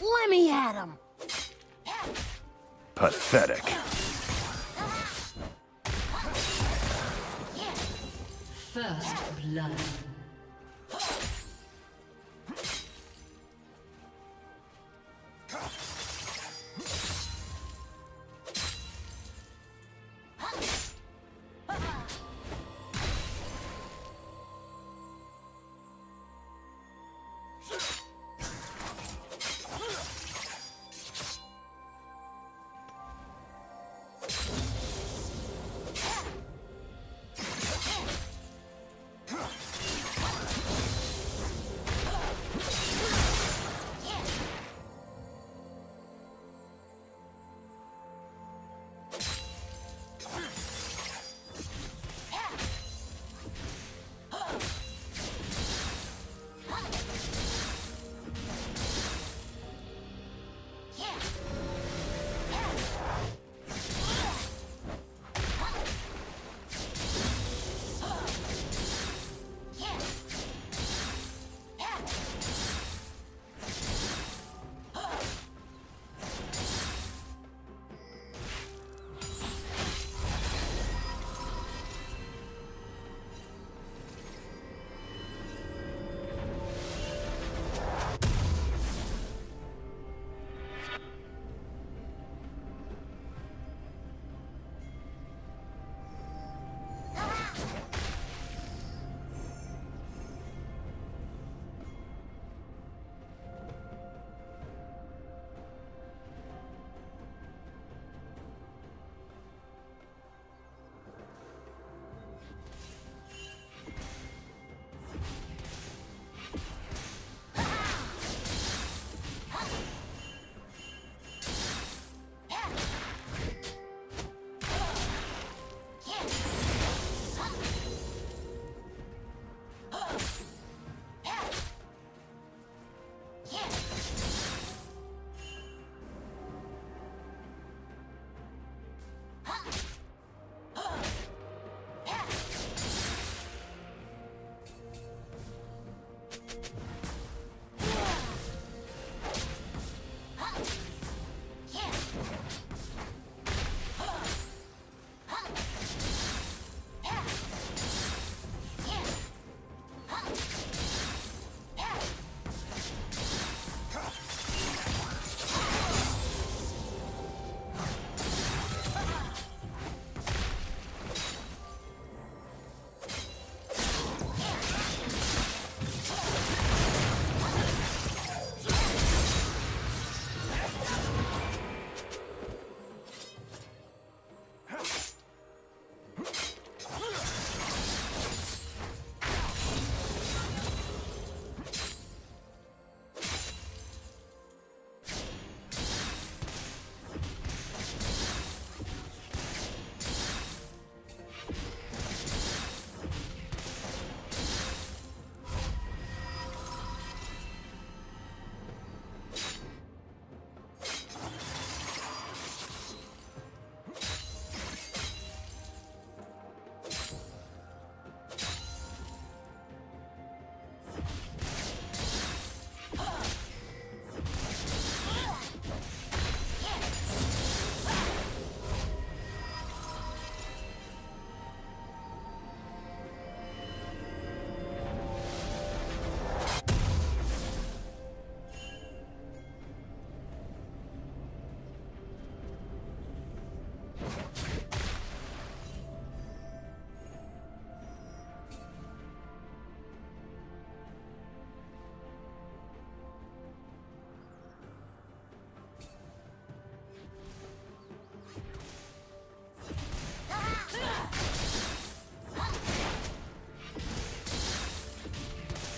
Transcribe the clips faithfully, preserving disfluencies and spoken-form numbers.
Let me at him! Pathetic. First blood.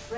The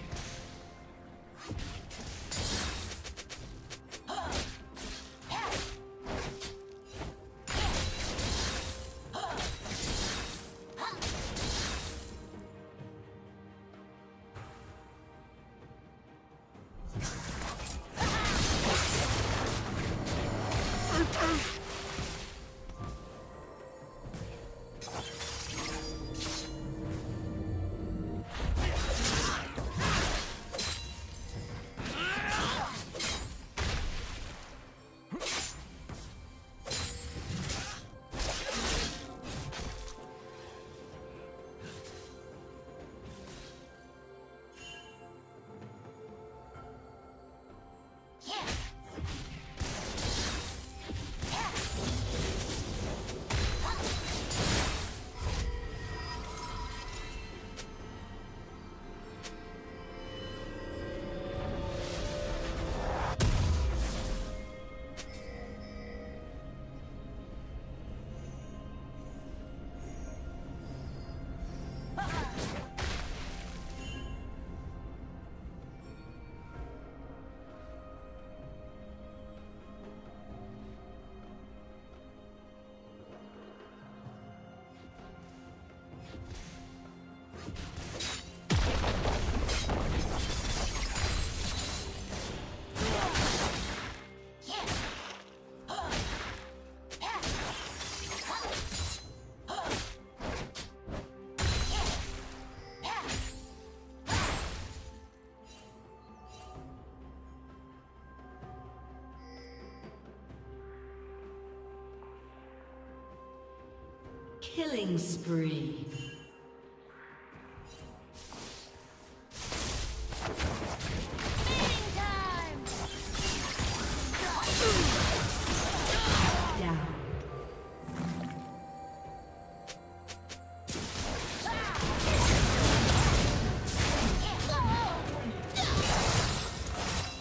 Killing spree.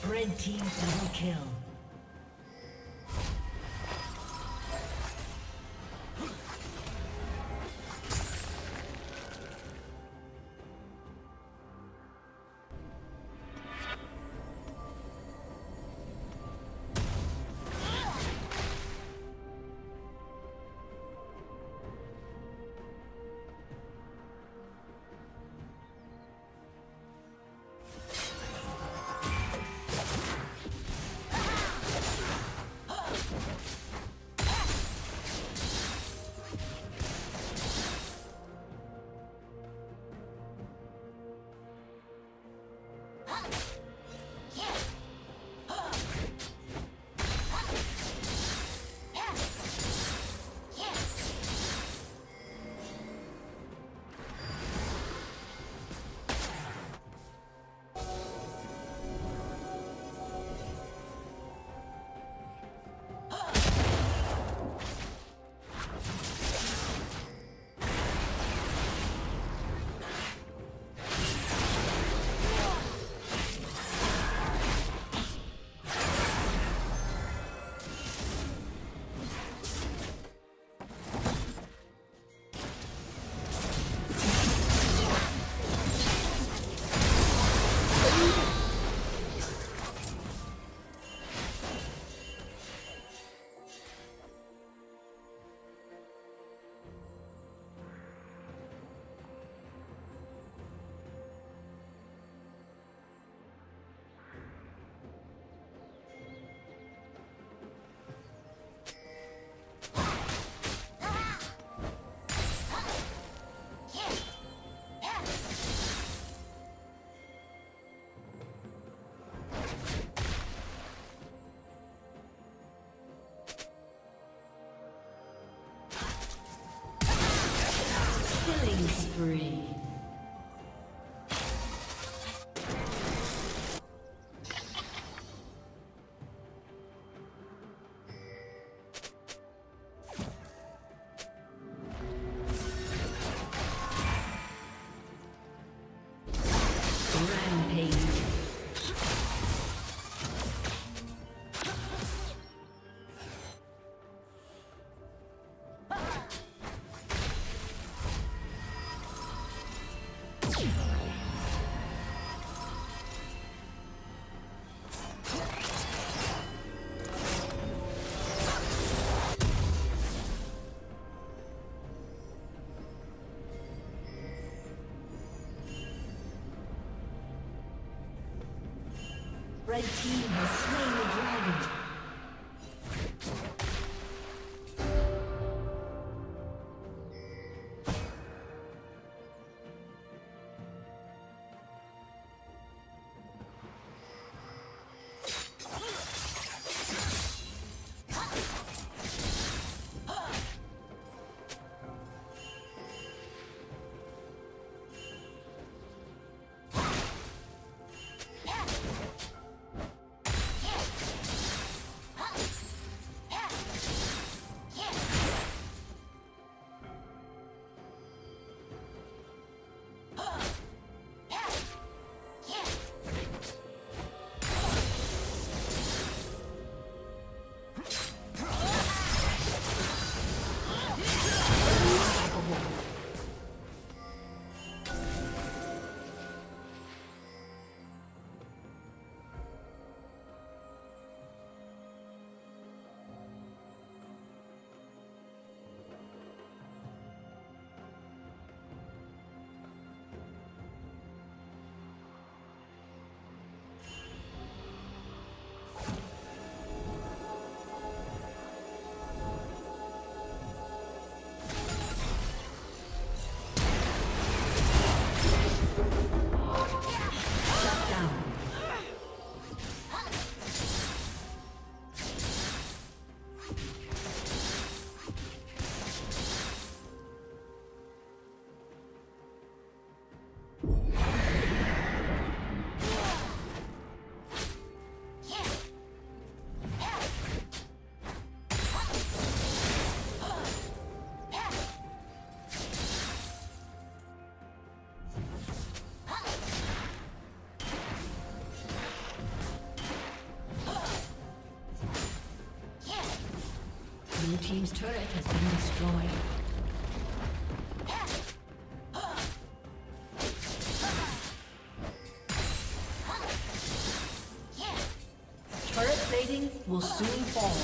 Spree. Red team has slain the dragon. Blue team's turret has been destroyed. Will soon fall.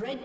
Red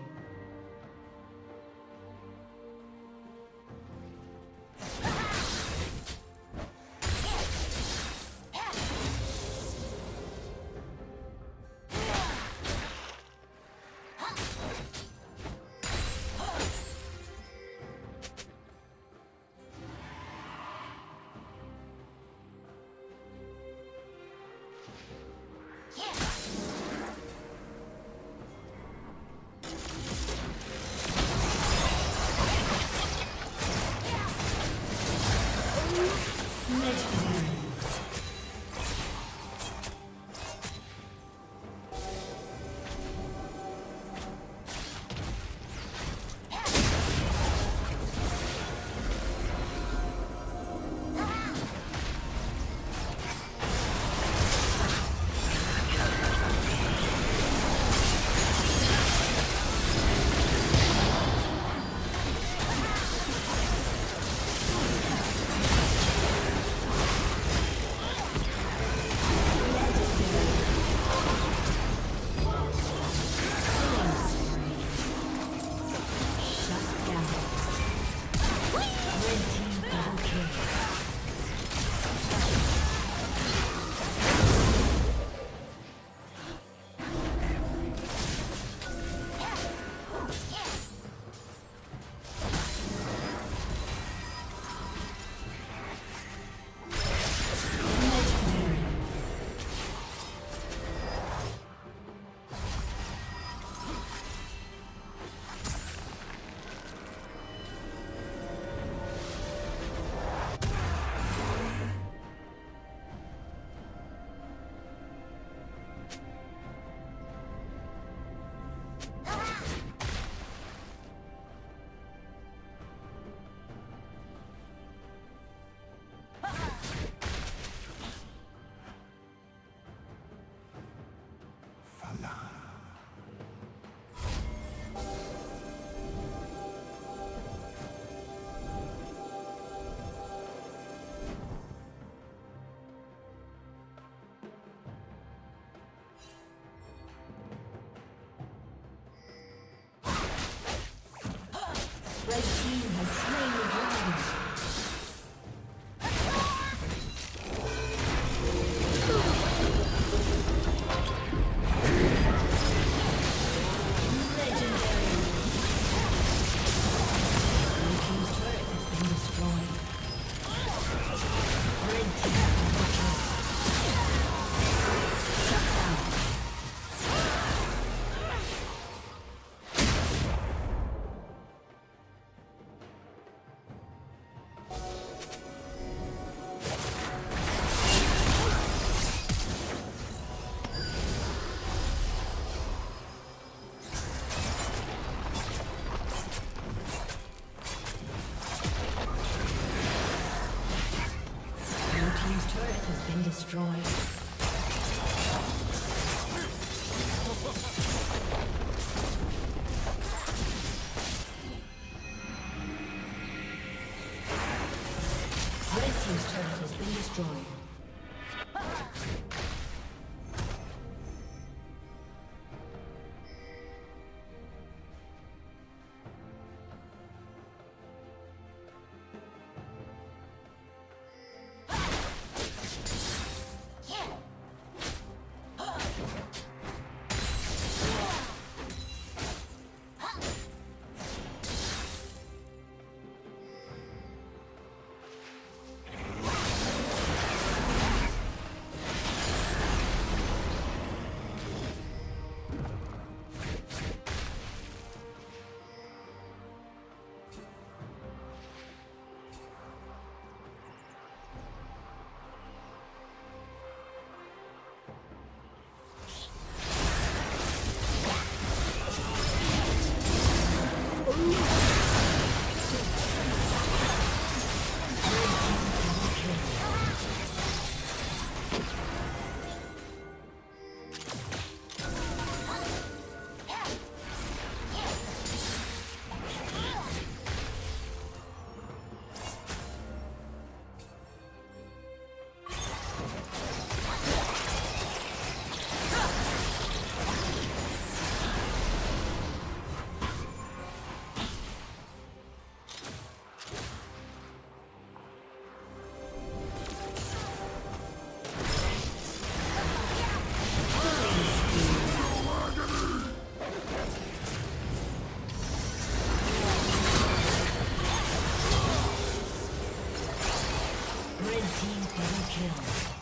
Team double kill.